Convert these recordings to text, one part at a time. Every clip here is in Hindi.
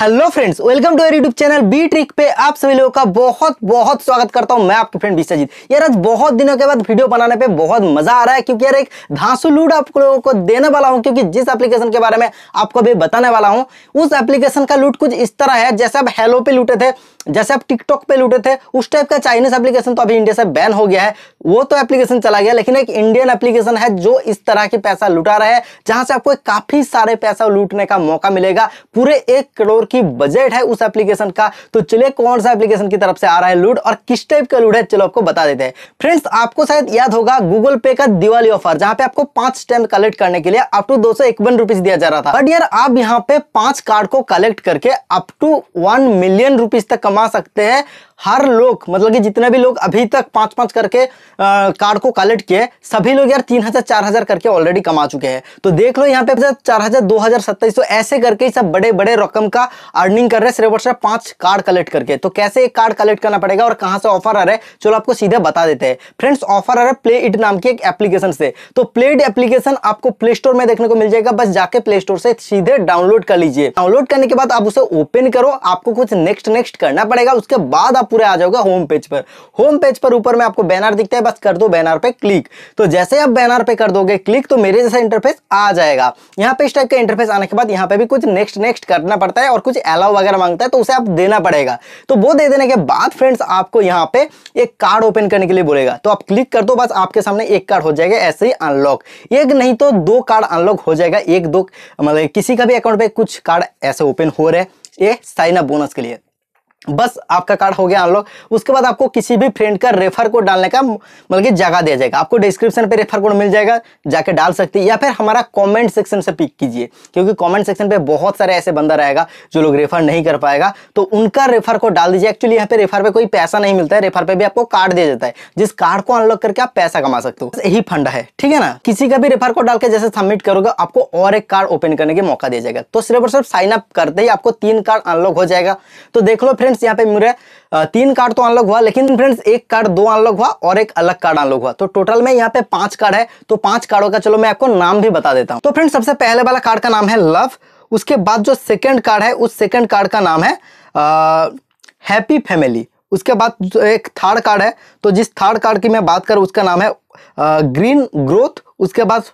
Hello friends, welcome to our YouTube channel B trick पे आप सभी लोगों का बहुत बहुत स्वागत करता हूं। मैं आपके फ्रेंड विश्वजीत। यार आज बहुत दिनों के बाद वीडियो बनाने पे बहुत मजा आ रहा है, क्योंकि यार एक धांसू लूट आप लोगों को देने वाला हूं। क्योंकि जिस एप्लीकेशन के बारे में आपको अभी बताने वाला हूँ, उस एप्लीकेशन का लूट कुछ इस तरह है जैसे आप हेलो पे लूटे थे, जैसे आप टिकटॉक पे लूटे थे, उस टाइप का। चाइनीज एप्लीकेशन तो अभी इंडिया से बैन हो गया है, वो तो एप्लीकेशन चला गया, लेकिन एक इंडियन एप्लीकेशन है जो इस तरह के पैसा लुटा रहा है, जहां से आपको काफी सारे पैसा लूटने का मौका मिलेगा। पूरे 1 करोड़ की बजट है उस एप्लीकेशन का। तो चलिए कौन सा एप्लीकेशन की तरफ से आ रहा है लूट और किस टाइप का लूट है, चलो आपको बता देते हैं। फ्रेंड्स, आपको शायद याद होगा गूगल पे का दिवाली ऑफर, जहां पे आपको 5 स्टैम्प कलेक्ट करने के लिए अप टू 251 रुपीज दिया जा रहा था। बट यार आप यहाँ पे 5 कार्ड को कलेक्ट करके अप टू 1 मिलियन रुपीज तक कमा सकते हैं। हर लोग, मतलब कि जितने भी लोग अभी तक 5-5 करके कार्ड को कलेक्ट किए, सभी लोग यार 3000-4000 करके ऑलरेडी कमा चुके हैं। तो देख लो यहाँ पे 4000, 2000, 2700 ऐसे करके ही सब बड़े बड़े रकम का अर्निंग कर रहे हैं सिर्फ 5 कार्ड कलेक्ट करके। तो कैसे एक कार्ड कलेक्ट करना पड़ेगा और कहाँ से ऑफर आ रहा है, चलो आपको सीधे बता देते हैं। फ्रेंड्स, ऑफर आ रहा है प्ले इट नाम की एक एप्लीकेशन से। तो प्ले इट एप्लीकेशन आपको प्ले स्टोर में देखने को मिल जाएगा, बस जाके प्ले स्टोर से सीधे डाउनलोड कर लीजिए। डाउनलोड करने के बाद आप उसे ओपन करो, आपको कुछ नेक्स्ट करना पड़ेगा। उसके बाद आप पूरे आ जाओगे होम पेज पर। होम पेज पर ऊपर में आपको बैनर दिखता है, बस कर दो बैनर पे क्लिक। तो जैसे आप बैनर पे कर दोगे क्लिक, तो मेरे जैसा इंटरफेस आ जाएगा। यहाँ पे इस टाइप का इंटरफेस आने के बाद यहाँ पे भी कुछ नेक्स्ट करना पड़ता है और कुछ अलाउ वगैरह मांगता है, तो उसे आप देना पड़ेगा। तो वो दे देने के बाद फ्रेंड्स आपको यहाँ पे एक कार्ड ओपन करने के लिए बोलेगा, तो आप क्लिक कर दो, बस आपके सामने एक कार्ड हो जाएगा ऐसे ही अनलॉक। एक नहीं तो 2 कार्ड अनलॉक हो जाएगा, एक दो, मतलब किसी का भी अकाउंट पे कुछ कार्ड ऐसे ओपन हो रहे हैं ये साइन अप बोनस के लिए। बस आपका कार्ड हो गया अनलॉक। उसके बाद आपको किसी भी फ्रेंड का रेफर कोड डालने का, मतलब कि जगह दिया जाएगा, आपको डिस्क्रिप्शन पे रेफर कोड मिल जाएगा, जाके डाल सकते हैं। या फिर हमारा कमेंट सेक्शन से पिक कीजिए, क्योंकि कमेंट सेक्शन पे बहुत सारे ऐसे बंदा रहेगा जो लोग रेफर नहीं कर पाएगा, तो उनका रेफर कोड डाल दीजिए। एक्चुअली यहाँ पे रेफर पे कोई पैसा नहीं मिलता है, रेफर पे भी आपको कार्ड दिया जाता है, जिस कार्ड को अनलॉक करके आप पैसा कमा सकते हो। यही फंडा है, ठीक है ना। किसी का भी रेफर कोड डाल के जैसे सबमिट करोगे, आपको और एक कार्ड ओपन करने का मौका दिया जाएगा। तो सिर्फ और सिर्फ साइन अप करते ही आपको 3 कार्ड अनलॉक हो जाएगा। तो देख लो फ्रेंड्स, यहाँ पे मेरे 3 कार्ड तो अनलॉक हुआ, लेकिन फ्रेंड्स 1 कार्ड 2 अनलॉक हुआ और एक अलग कार्ड अनलॉक हुआ। तो टोटल में यहाँ पे 5 कार्ड है। तो 5 कार्डों का चलो मैं आपको नाम भी बता देता हूँ। तो फ्रेंड्स, सबसे पहले वाला कार्ड का नाम है लव। उसके बाद जो सेकंड कार्ड है, उस सेकंड कार्ड का नाम है हैप्पी फैमिली। उसके बाद एक थर्ड कार्ड है, तो जिस थर्ड कार्ड की मैं बात करूँ उसका नाम है ग्रीन ग्रोथ। उसके बाद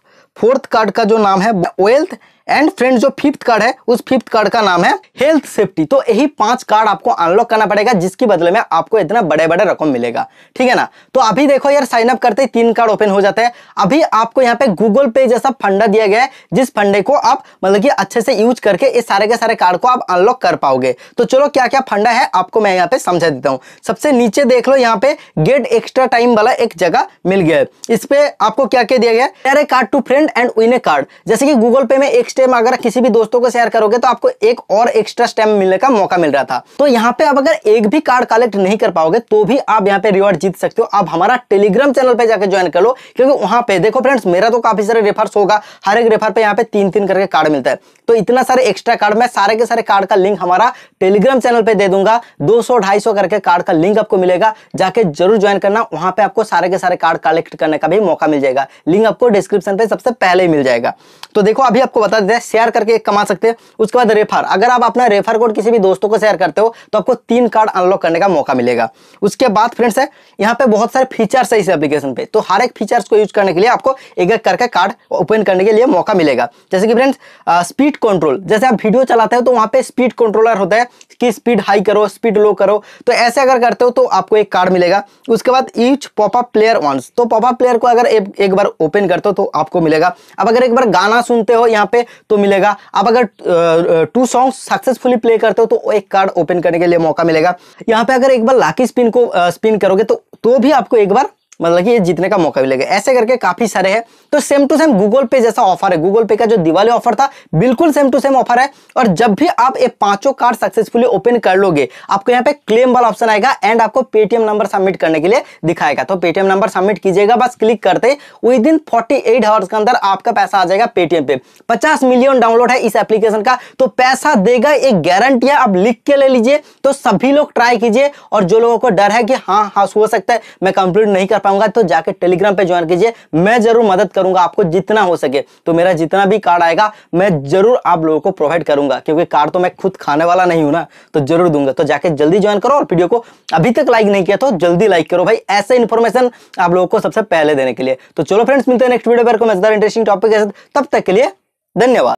फोर्थ कार्ड का जो नाम है वेल्थ। एंड फ्रेंड्स, जो फिफ्थ कार्ड है उस फिफ्थ कार्ड का नाम है हेल्थ सेफ्टी। तो यही 5 कार्ड आपको अनलॉक करना पड़ेगा, जिसके बदले में आपको इतना बड़े बड़े रकम मिलेगा, ठीक है ना। तो अभी देखो यार, साइन अप करते ही 3 कार्ड ओपन हो जाता है। अभी आपको यहाँ पे गूगल पे जैसा फंडा दिया गया है, जिस फंडे को आप मतलब कि अच्छे से यूज करके इस सारे के सारे कार्ड को आप अनलॉक कर पाओगे। तो चलो क्या क्या फंडा है आपको मैं यहाँ पे समझा देता हूँ। सबसे नीचे देख लो, यहाँ पे गेट एक्स्ट्रा टाइम वाला एक जगह मिल गया है। इस पे आपको क्या क्या दिया गया है, share a card to friend and win a card. जैसे कि गूगल पे में एक स्टैम्प अगर किसी भी दोस्तों को शेयर करोगे तो आपको एक और एक्स्ट्रा स्टैम्प मिलने का मौका मिल रहा था। तो यहाँ पे आप अगर एक भी कार्ड कलेक्ट नहीं कर पाओगे तो भी आप यहाँ पे रिवॉर्ड जीत सकते हो। आप हमारा टेलीग्राम चैनल पे जाकर ज्वाइन कर लो, क्योंकि वहां पे देखो फ्रेंड्स, मेरा तो काफी सारे रेफर्स होगा, हर एक रेफर पे यहाँ पे 3-3 करके कार्ड मिलता है। तो इतना सारे एक्स्ट्रा कार्ड, मैं सारे के सारे कार्ड का लिंक हमारा टेलीग्राम चैनल पे दे दूंगा। 200-250 करके कार्ड का लिंक आपको मिलेगा, जाके जरूर ज्वाइन करना। वहां पे आपको सारे के सारे कार्ड कलेक्ट करने का भी मौका मिल जाएगा। लिंक आपको डिस्क्रिप्शन पे सबसे पहले ही मिल जाएगा। तो देखो अभी आपको बता देते हैं, शेयर करके एक कमा सकते हैं। उसके बाद रेफर, अगर आप अपना रेफर कोड किसी भी दोस्तों को शेयर करते हो तो आपको 3 कार्ड अनलॉक करने का मौका मिलेगा। उसके बाद फ्रेंड्स है, यहाँ पे बहुत सारे फीचर्स है इस एप्लीकेशन पे, तो हर एक फीचर्स को यूज करने के लिए आपको एक एक करके कार्ड ओपन करने के लिए मौका मिलेगा। जैसे कि फ्रेंड्स स्पीड कंट्रोल, जैसे आप वीडियो चलाते हो तो वहाँ पे स्पीड कंट्रोलर होता है कि स्पीड हाई करो, स्पीड लो करो, तो ऐसे अगर करते हो तो आपको 1 कार्ड मिलेगा। उसके बाद यूज पॉपअप प्लेयर वंस, तो पॉपअप प्लेयर को अगर एक बार ओपन करते हो तो आपको मिलेगा। अब अगर एक बार गाना सुनते हो यहाँ पे तो मिलेगा। अब अगर 2 सॉन्ग सक्सेसफुली प्ले करते हो तो 1 कार्ड ओपन करने के लिए मौका मिलेगा। यहाँ पे अगर एक बार लाकी स्पिन को स्पिन करोगे तो भी आपको एक बार मतलब कि ये जीतने का मौका मिलेगा। ऐसे करके काफी सारे हैं। तो सेम टू सेम गूगल पे जैसा ऑफर है, गूगल पे का जो दिवाली ऑफर था बिल्कुल सेम टू सेम ऑफर है। और जब भी आप ये 5 कार्ड सक्सेसफुली ओपन कर लोगे, आपको यहाँ पे क्लेम वाला ऑप्शन आएगा एंड आपको पेटीएम नंबर सबमिट करने के लिए दिखाएगा। तो पेटीएम नंबर सबमिट कीजिएगा, बस क्लिक करते विद इन 48 आवर्स के अंदर आपका पैसा आ जाएगा पेटीएम पे। 50 मिलियन डाउनलोड है इस एप्लीकेशन का, तो पैसा देगा एक गारंटी है। आप लिख के ले लीजिए, तो सभी लोग ट्राई कीजिए। और जो लोगों को डर है कि हाँ हो सकता है मैं कंप्लीट नहीं कर पाऊंगा, चाहूंगा तो जाकर टेलीग्राम पे ज्वाइन कीजिए, मैं जरूर मदद करूंगा आपको जितना हो सके। तो मेरा जितना भी कार्ड आएगा मैं जरूर आप लोगों को प्रोवाइड करूंगा, क्योंकि कार्ड तो मैं खुद खाने वाला नहीं हूं ना, तो जरूर दूंगा। तो जाके जल्दी ज्वाइन करो, और वीडियो को अभी तक लाइक नहीं किया तो जल्दी लाइक करो भाई, ऐसे इन्फॉर्मेशन आप लोगों को सबसे पहले देने के लिए। तो चलो फ्रेंड्स, मिलते हैं नेक्स्ट वीडियो पर मजेदार इंटरेस्टिंग टॉपिक के साथ। तब तक के लिए धन्यवाद।